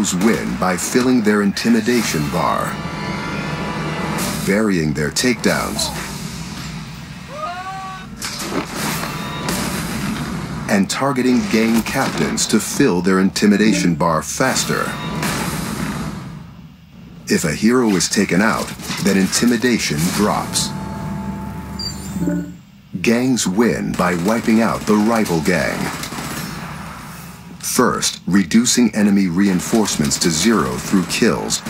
heroes win by filling their intimidation bar, varying their takedowns, and targeting gang captains to fill their intimidation bar faster. If a hero is taken out, then intimidation drops. Gangs win by wiping out the rival gang. First, reducing enemy reinforcements to zero through kills.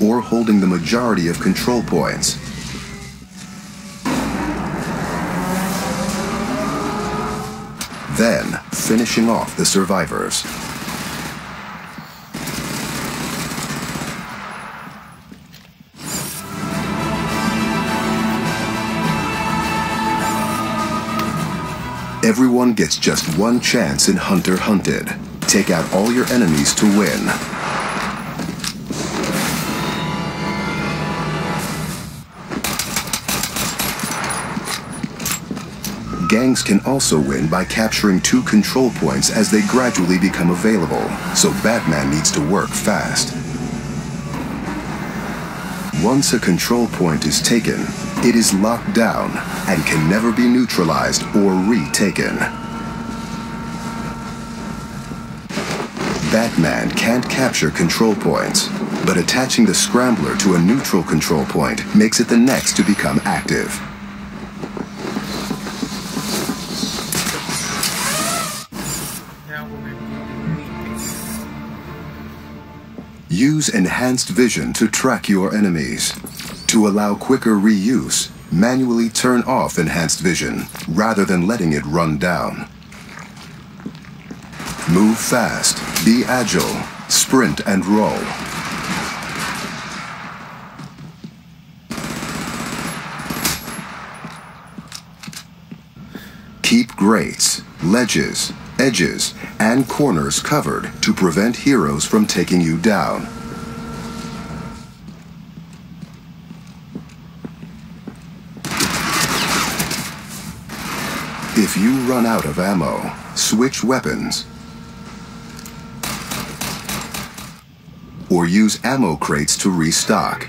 Or holding the majority of control points. Then, finishing off the survivors. Everyone gets just one chance in Hunter Hunted. Take out all your enemies to win. Gangs can also win by capturing two control points as they gradually become available, so Batman needs to work fast. Once a control point is taken, it is locked down and can never be neutralized or retaken. Batman can't capture control points, but attaching the Scrambler to a neutral control point makes it the next to become active. Use enhanced vision to track your enemies. To allow quicker reuse, manually turn off enhanced vision rather than letting it run down. Move fast, be agile, sprint and roll. Keep grates, ledges, edges, and corners covered to prevent heroes from taking you down. If you run out of ammo, switch weapons, or use ammo crates to restock.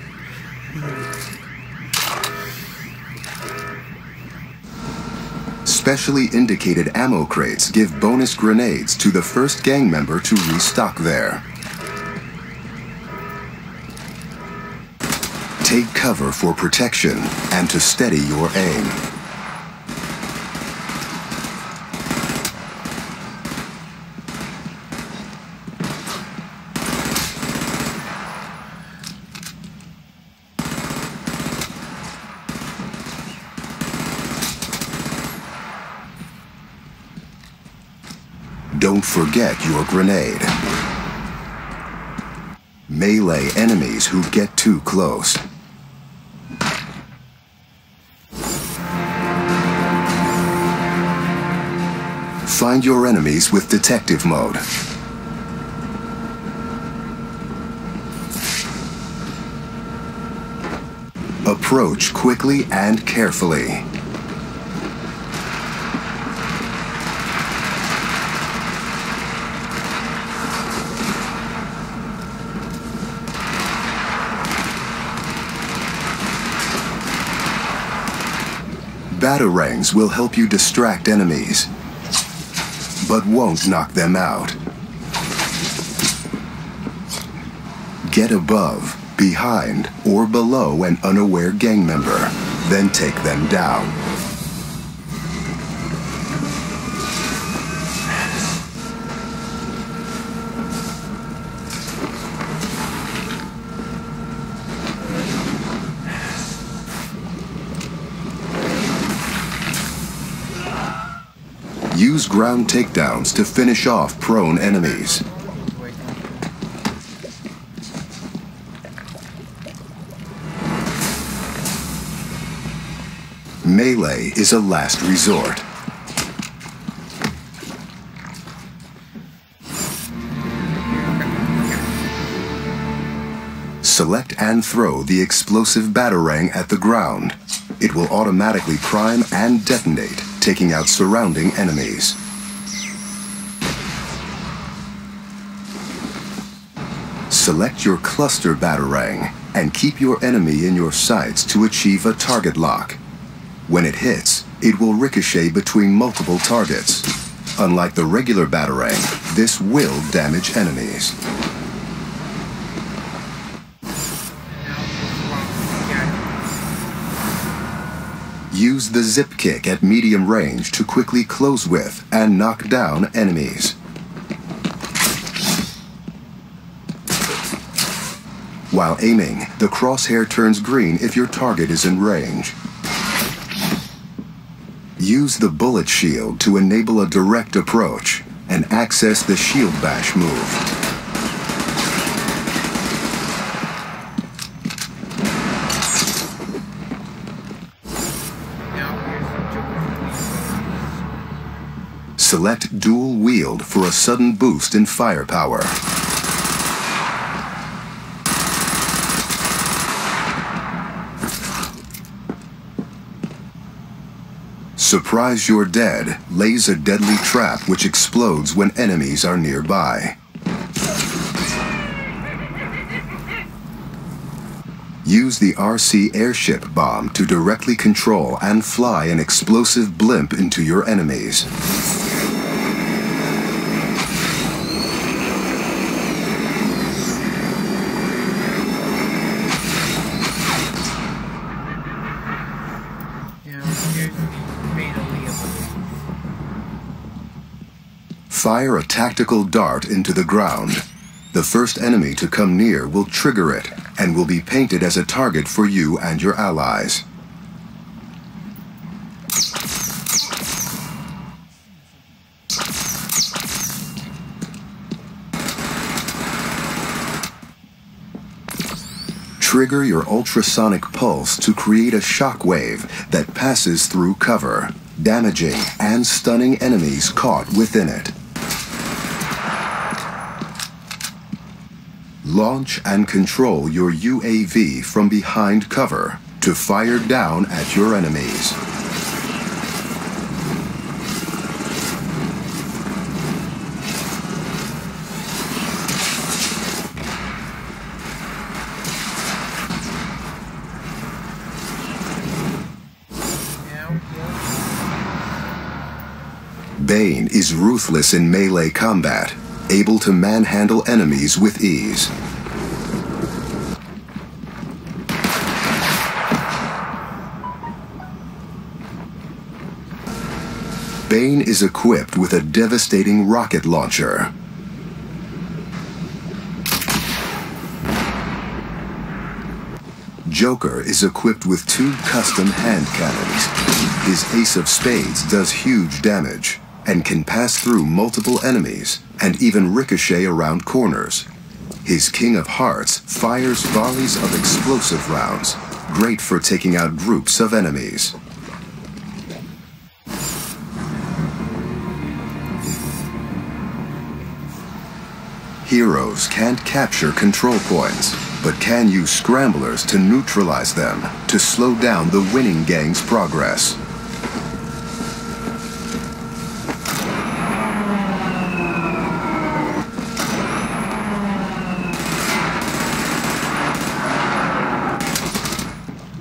Specially indicated ammo crates give bonus grenades to the first gang member to restock there. Take cover for protection and to steady your aim. Don't forget your grenade. Melee enemies who get too close. Find your enemies with detective mode. Approach quickly and carefully. Batarangs will help you distract enemies, but won't knock them out. Get above, behind, or below an unaware gang member, then take them down. Use ground takedowns to finish off prone enemies. Melee is a last resort. Select and throw the explosive batarang at the ground. It will automatically prime and detonate. taking out surrounding enemies. Select your cluster Batarang and keep your enemy in your sights to achieve a target lock. When it hits, it will ricochet between multiple targets. Unlike the regular Batarang, this will damage enemies. Use the zip kick at medium range to quickly close with and knock down enemies. While aiming, the crosshair turns green if your target is in range. Use the bullet shield to enable a direct approach and access the shield bash move. Select dual wield for a sudden boost in firepower. Surprise your dead lays a deadly trap which explodes when enemies are nearby. Use the RC airship bomb to directly control and fly an explosive blimp into your enemies. Fire a tactical dart into the ground. The first enemy to come near will trigger it and will be painted as a target for you and your allies. Trigger your ultrasonic pulse to create a shockwave that passes through cover, damaging and stunning enemies caught within it. Launch and control your UAV from behind cover to fire down at your enemies. Bane is ruthless in melee combat, able to manhandle enemies with ease. Bane is equipped with a devastating rocket launcher. Joker is equipped with 2 custom hand cannons. His Ace of Spades does huge damage and can pass through multiple enemies and even ricochet around corners. His King of Hearts fires volleys of explosive rounds, great for taking out groups of enemies. Heroes can't capture control points, but can use scramblers to neutralize them to slow down the winning gang's progress.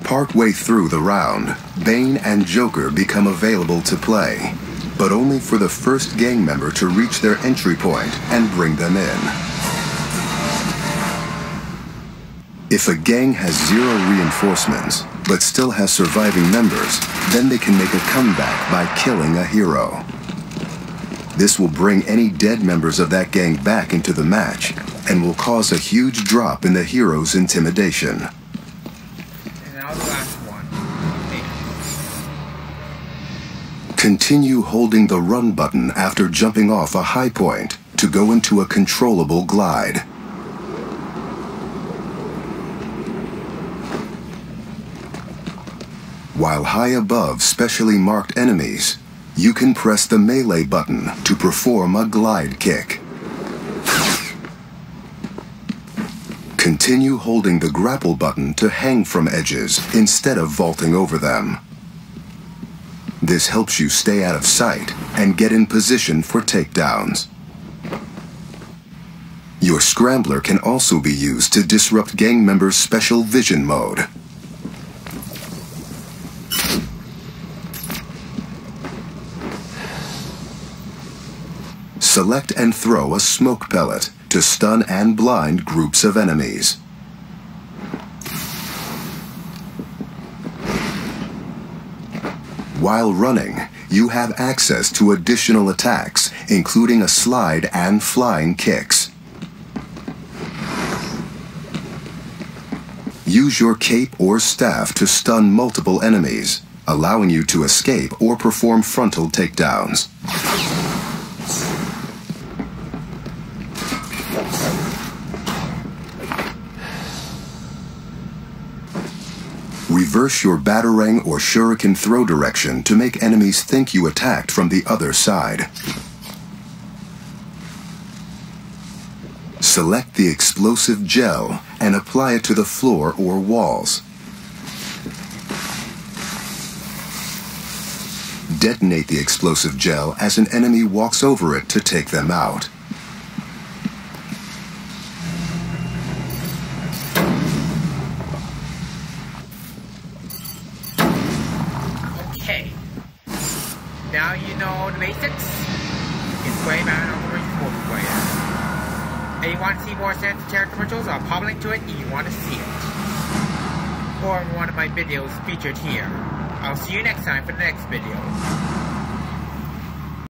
Partway through the round, Bane and Joker become available to play, but only for the first gang member to reach their entry point and bring them in. If a gang has 0 reinforcements, but still has surviving members, then they can make a comeback by killing a hero. This will bring any dead members of that gang back into the match and will cause a huge drop in the hero's intimidation. Continue holding the run button after jumping off a high point to go into a controllable glide. While high above specially marked enemies, you can press the melee button to perform a glide kick. Continue holding the grapple button to hang from edges instead of vaulting over them. This helps you stay out of sight and get in position for takedowns. Your scrambler can also be used to disrupt gang members' special vision mode. Select and throw a smoke pellet to stun and blind groups of enemies. While running, you have access to additional attacks, including a slide and flying kicks. Use your cape or staff to stun multiple enemies, allowing you to escape or perform frontal takedowns. Reverse your Batarang or Shuriken throw direction to make enemies think you attacked from the other side. Select the explosive gel and apply it to the floor or walls. Detonate the explosive gel as an enemy walks over it to take them out. Okay. Now you know all the basics. It's Batman: Arkham Origins Multiplayer. If you want to see more Seance of Terror commercials, I'll pop a link to it if you want to see it. Or one of my videos featured here. I'll see you next time for the next video.